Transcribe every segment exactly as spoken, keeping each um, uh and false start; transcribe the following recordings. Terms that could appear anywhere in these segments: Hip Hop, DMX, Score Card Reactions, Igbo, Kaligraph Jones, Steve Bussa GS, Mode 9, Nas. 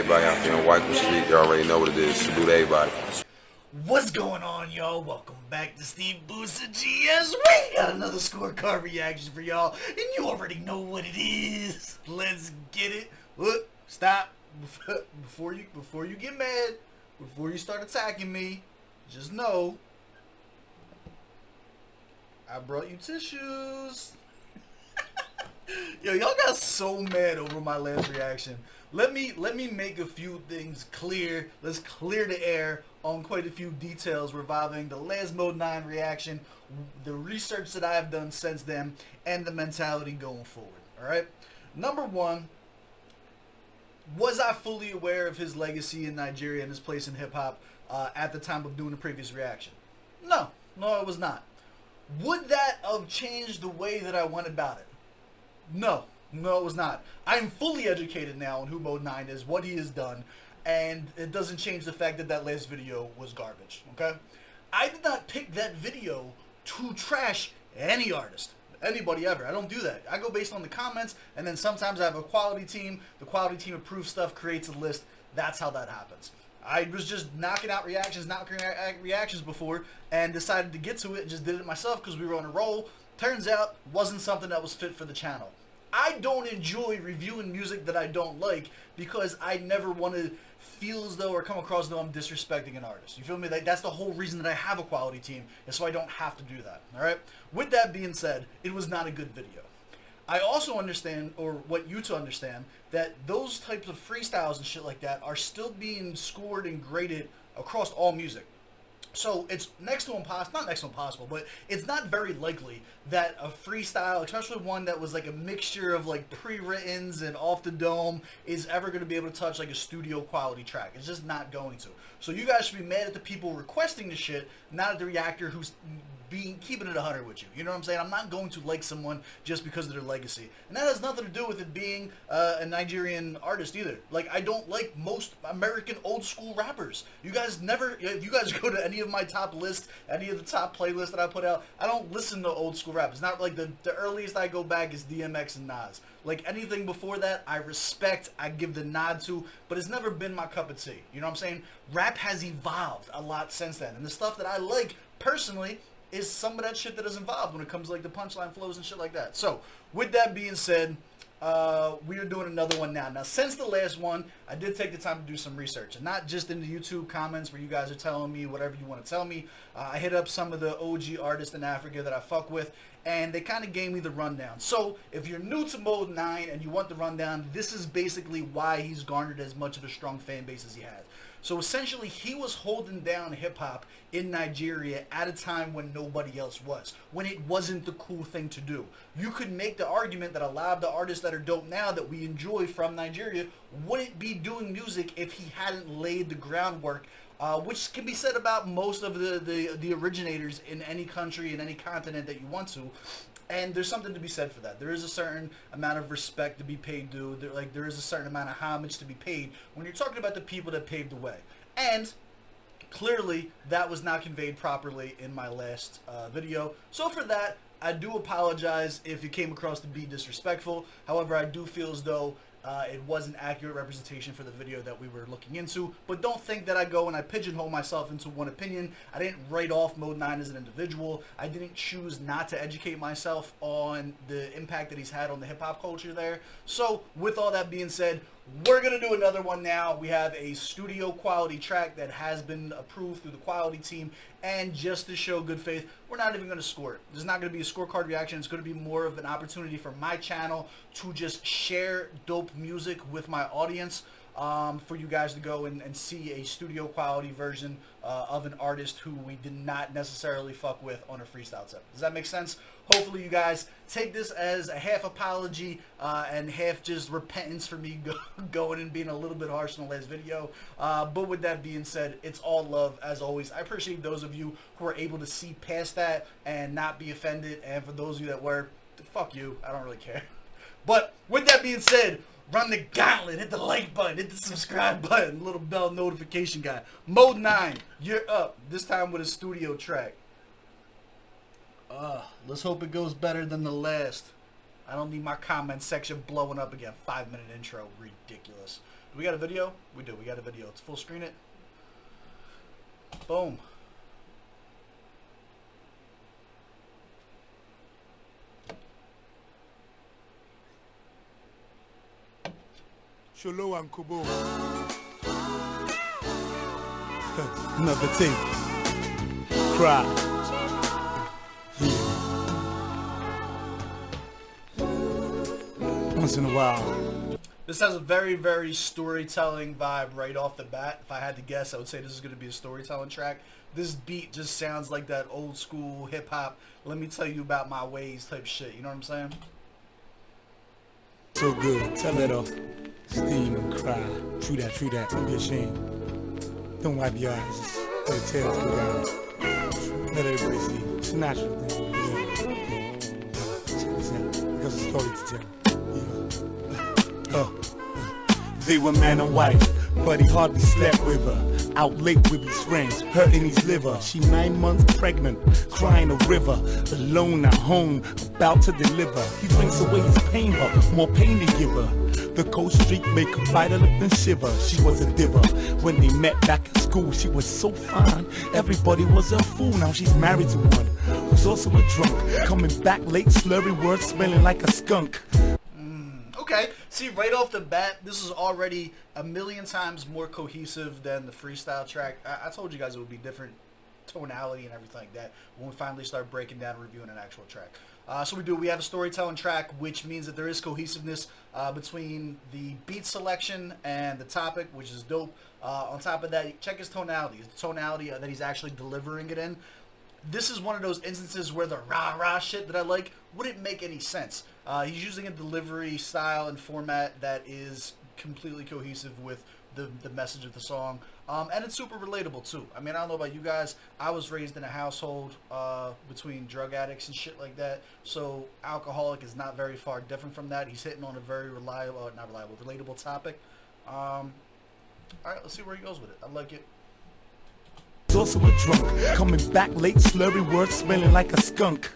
everybody out there on Wycombe Street. Y'all already know what it is. Salute everybody. What's going on, y'all? Welcome back to Steve Bussa G S. We got another scorecard reaction for y'all, and you already know what it is. Let's get it. Look, stop before you before you get mad, before you start attacking me. Just know, I brought you tissues. Yo, y'all got so mad over my last reaction. Let me let me make a few things clear. Let's clear the air on quite a few details reviving the last Mode nine reaction, the research that I have done since then, and the mentality going forward. All right. Number one, was I fully aware of his legacy in Nigeria and his place in hip hop uh, at the time of doing the previous reaction? No, no, I was not. Would that have changed the way that I went about it? No, no, it was not. I'm fully educated now on who Mode nine is, what he has done, and it doesn't change the fact that that last video was garbage, okay? I did not pick that video to trash any artist, anybody ever. I don't do that. I go based on the comments, and then sometimes I have a quality team. The quality team approves stuff, creates a list. That's how that happens. I was just knocking out reactions, knocking out reactions before, and decided to get to it and just did it myself because we were on a roll. Turns out, wasn't something that was fit for the channel. I don't enjoy reviewing music that I don't like because I never want to feel as though or come across as though I'm disrespecting an artist. You feel me? That's the whole reason that I have a quality team, and so I don't have to do that. All right? With that being said, it was not a good video. I also understand, or want you to understand, that those types of freestyles and shit like that are still being scored and graded across all music. So it's next to impossible, not next to impossible, but it's not very likely that a freestyle, especially one that was like a mixture of like pre-writtens and off the dome, is ever going to be able to touch like a studio quality track. It's just not going to. So you guys should be mad at the people requesting the shit, not at the reactor who's being keeping it a hundred with you. You know what I'm saying? I'm not going to like someone just because of their legacy. And that has nothing to do with it being uh, a Nigerian artist either. Like, I don't like most American old school rappers. You guys never, if you guys go to any of my top lists, any of the top playlists that I put out, I don't listen to old school rap. It's not like the, the earliest I go back is D M X and Nas. Like, anything before that, I respect, I give the nod to, but it's never been my cup of tea. You know what I'm saying? Rap has evolved a lot since then. And the stuff that I like, personally, is some of that shit that is involved when it comes to like the punchline flows and shit like that. So, with that being said, uh, we are doing another one now. Now, since the last one, I did take the time to do some research. And not just in the YouTube comments where you guys are telling me whatever you want to tell me. Uh, I hit up some of the O G artists in Africa that I fuck with, and they kind of gave me the rundown. So, if you're new to Mode nine and you want the rundown, this is basically why he's garnered as much of a strong fan base as he has. So essentially, he was holding down hip-hop in Nigeria at a time when nobody else was, when it wasn't the cool thing to do. You could make the argument that a lot of the artists that are dope now that we enjoy from Nigeria wouldn't be doing music if he hadn't laid the groundwork, uh, which can be said about most of the, the, the originators in any country, in any continent that you want to. And there's something to be said for that. There is a certain amount of respect to be paid due. There, like, there is a certain amount of homage to be paid when you're talking about the people that paved the way. And clearly, that was not conveyed properly in my last uh, video. So for that, I do apologize if it came across to be disrespectful. However, I do feel as though Uh, it was an accurate representation for the video that we were looking into. But don't think that I go and I pigeonhole myself into one opinion. I didn't write off Mode nine as an individual. I didn't choose not to educate myself on the impact that he's had on the hip-hop culture there. So, with all that being said, we're going to do another one now. We have a studio quality track that has been approved through the quality team. And just to show good faith, we're not even going to score it. There's not going to be a scorecard reaction. It's going to be more of an opportunity for my channel to just share dope music with my audience, um, for you guys to go and, and see a studio quality version uh, of an artist who we did not necessarily fuck with on a freestyle set. Does that make sense? Hopefully you guys take this as a half apology uh, and half just repentance for me go going and being a little bit harsh in the last video. Uh, but with that being said, it's all love as always. I appreciate those of you who are able to see past that and not be offended. And for those of you that were, fuck you. I don't really care. But with that being said, run the gauntlet. Hit the like button. Hit the subscribe button. Little bell notification guy. Mode nine, you're up. This time with a studio track. Uh, let's hope it goes better than the last. I don't need my comment section blowing up again. Five minute intro. Ridiculous. Do we got a video? We do. We got a video. Let's full screen it. Boom. Shalom and Kubo. Another thing. Cry. Once in a while. This has a very, very storytelling vibe right off the bat. If I had to guess, I would say this is going to be a storytelling track. This beat just sounds like that old school hip hop, let me tell you about my ways type shit. You know what I'm saying? So good. Tell it off. Steam and cry. True that, true that. Don't be ashamed. Don't wipe your eyes. Let your tails go down. Let everybody see. It's a natural thing. Yeah. Check this out. Because it's a story to tell. Uh, they were man and wife, but he hardly slept with her. Out late with his friends, hurting his liver. She nine months pregnant, crying a river. Alone at home, about to deliver. He drinks away his pain, her, more pain to give her. The cold streak make her bite her lip and shiver. She was a diva when they met back in school. She was so fine, everybody was a fool. Now she's married to one who's also a drunk. Coming back late, slurry words, smelling like a skunk. Okay, see, right off the bat, this is already a million times more cohesive than the freestyle track. I, I told you guys it would be different tonality and everything like that when we finally start breaking down and reviewing an actual track. Uh, so we do, we have a storytelling track, which means that there is cohesiveness uh, between the beat selection and the topic, which is dope. Uh, on top of that, check his tonality, the tonality that he's actually delivering it in. This is one of those instances where the rah-rah shit that I like wouldn't make any sense. Uh, he's using a delivery style and format that is completely cohesive with the, the message of the song. Um, and it's super relatable, too. I mean, I don't know about you guys. I was raised in a household uh, between drug addicts and shit like that. So alcoholic is not very far different from that. He's hitting on a very reliable, not reliable, relatable topic. Um, all right, let's see where he goes with it. I like it. Also a drunk, coming back late, slurry words, smelling like a skunk.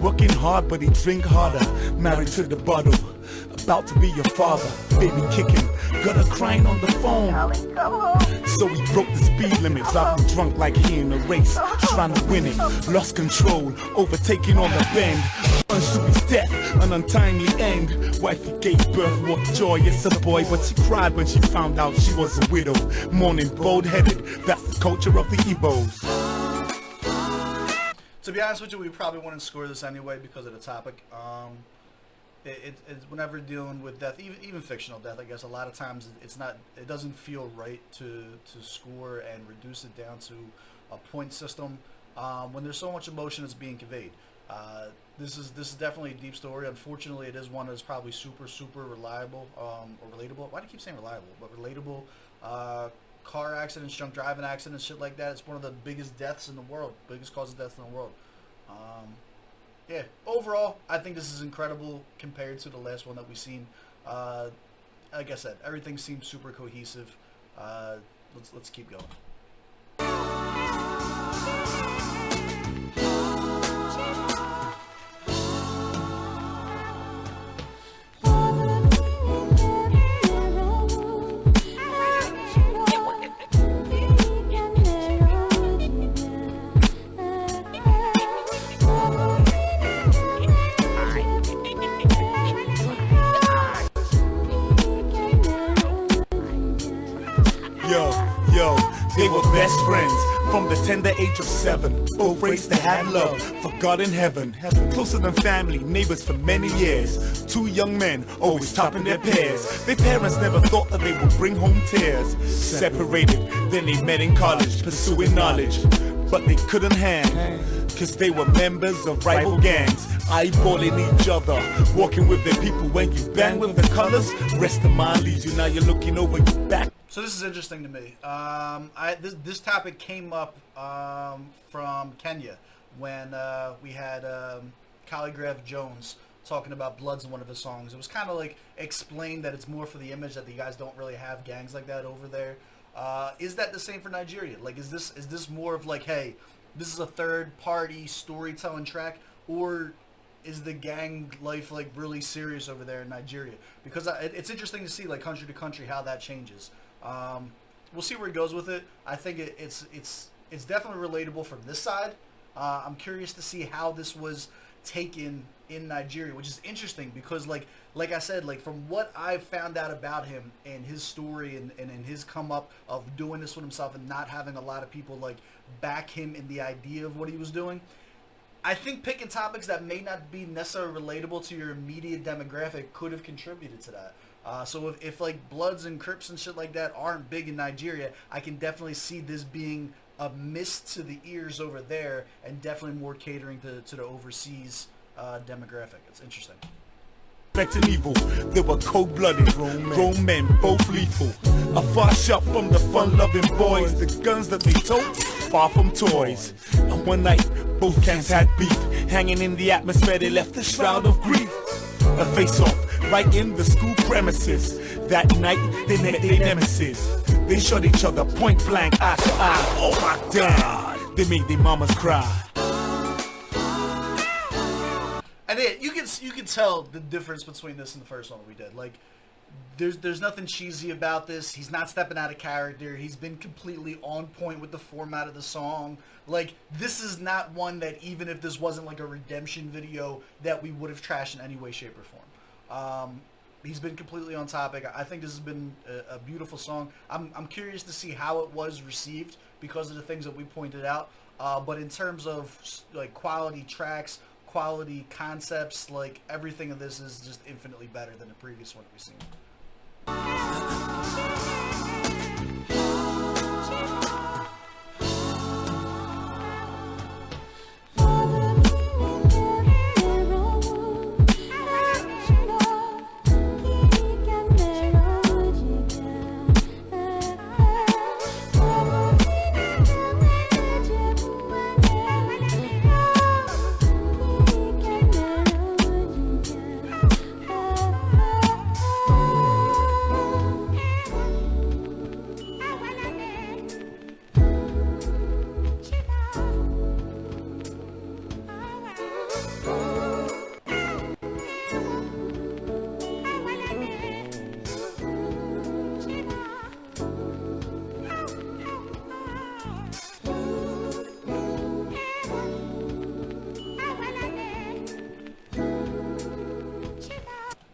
Working hard, but he drink harder. Married to the bottle, about to be your father. Baby kicking, got her crying on the phone. So he broke the speed limits. I've been drunk like he in a race, trying to win it. Lost control, overtaking on the bend. Unto his death, an untimely end. Wifey gave birth, what joy, it's a boy. But she cried when she found out she was a widow. Mourning, bold-headed, that's the culture of the Igbos. To be honest with you, we probably wouldn't score this anyway because of the topic. Um, it, it, it's whenever dealing with death, even even fictional death, I guess a lot of times it's not, it doesn't feel right to to score and reduce it down to a point system um, when there's so much emotion that's being conveyed. Uh, this is this is definitely a deep story. Unfortunately, it is one that's probably super super reliable um, or relatable. Why do you keep saying reliable? But relatable. Uh, car accidents, drunk driving accidents, shit like that. It's one of the biggest deaths in the world, biggest cause of death in the world. Um, yeah, overall, I think this is incredible compared to the last one that we've seen. Uh, like I said, everything seems super cohesive. Uh, let's let's keep going. Tender age of seven, both race they had love for God in heaven. Closer than family, neighbors for many years. Two young men, always topping their pairs. Their parents never thought that they would bring home tears. Separated, then they met in college, pursuing knowledge, but they couldn't hang, cause they were members of rival gangs. Eyeballing each other, walking with their people. When you bang with the colors, rest of mind leaves you. Now you're looking over your back. So this is interesting to me. Um, I, this, this topic came up um, from Kenya when uh, we had um, Kaligraph Jones talking about Bloods in one of his songs. It was kind of like explained that it's more for the image that the guys don't really have gangs like that over there. Uh, is that the same for Nigeria? Like, is this is this more of like, hey, this is a third party storytelling track, or is the gang life like really serious over there in Nigeria? Because I, it's interesting to see like country to country how that changes. Um, we'll see where it goes with it. I think it, it's it's it's definitely relatable from this side. Uh, I'm curious to see how this was taken in Nigeria, which is interesting because like like I said, like from what I found out about him and his story and, and, and his come up of doing this with himself and not having a lot of people like back him in the idea of what he was doing, I think picking topics that may not be necessarily relatable to your immediate demographic could have contributed to that. Uh, so if, if like Bloods and Crips and shit like that aren't big in Nigeria, I can definitely see this being a mist to the ears over there and definitely more catering to, to the overseas uh, demographic. It's interesting. Better than evil, they were cold-blooded, grown men, both lethal. A far shot from the fun-loving boys, the guns that they tote, far from toys. And one night, both camps had beef, hanging in the atmosphere, they left a shroud of grief. A face-off, right in the school premises. That night, they met their nemesis. They shot each other point-blank, eye to eye. Oh my God, they made their mamas cry. And it, you can you can tell the difference between this and the first one we did. Like, there's there's nothing cheesy about this. He's not stepping out of character. He's been completely on point with the format of the song. Like, this is not one that even if this wasn't like a redemption video that we would have trashed in any way, shape, or form. Um, he's been completely on topic. I think this has been a, a beautiful song. I'm I'm curious to see how it was received because of the things that we pointed out. Uh, but in terms of like quality tracks, quality concepts, like everything of this is just infinitely better than the previous one we've seen.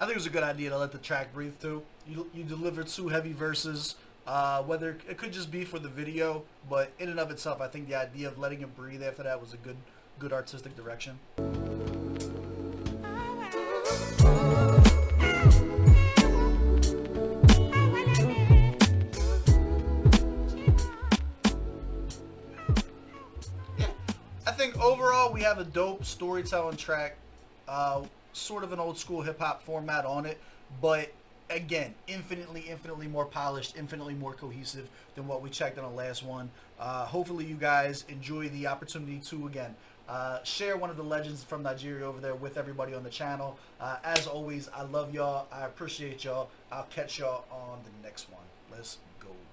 I think it was a good idea to let the track breathe too. You, you delivered two heavy verses, uh, whether it could just be for the video, but in and of itself, I think the idea of letting it breathe after that was a good, good artistic direction. Yeah, I think overall we have a dope storytelling track. Uh, sort of an old school hip-hop format on it, but again, infinitely infinitely more polished, infinitely more cohesive than what we checked on the last one. Uh hopefully you guys enjoy the opportunity to again uh share one of the legends from Nigeria over there with everybody on the channel. Uh as always, I love y'all, I appreciate y'all, I'll catch y'all on the next one. Let's go.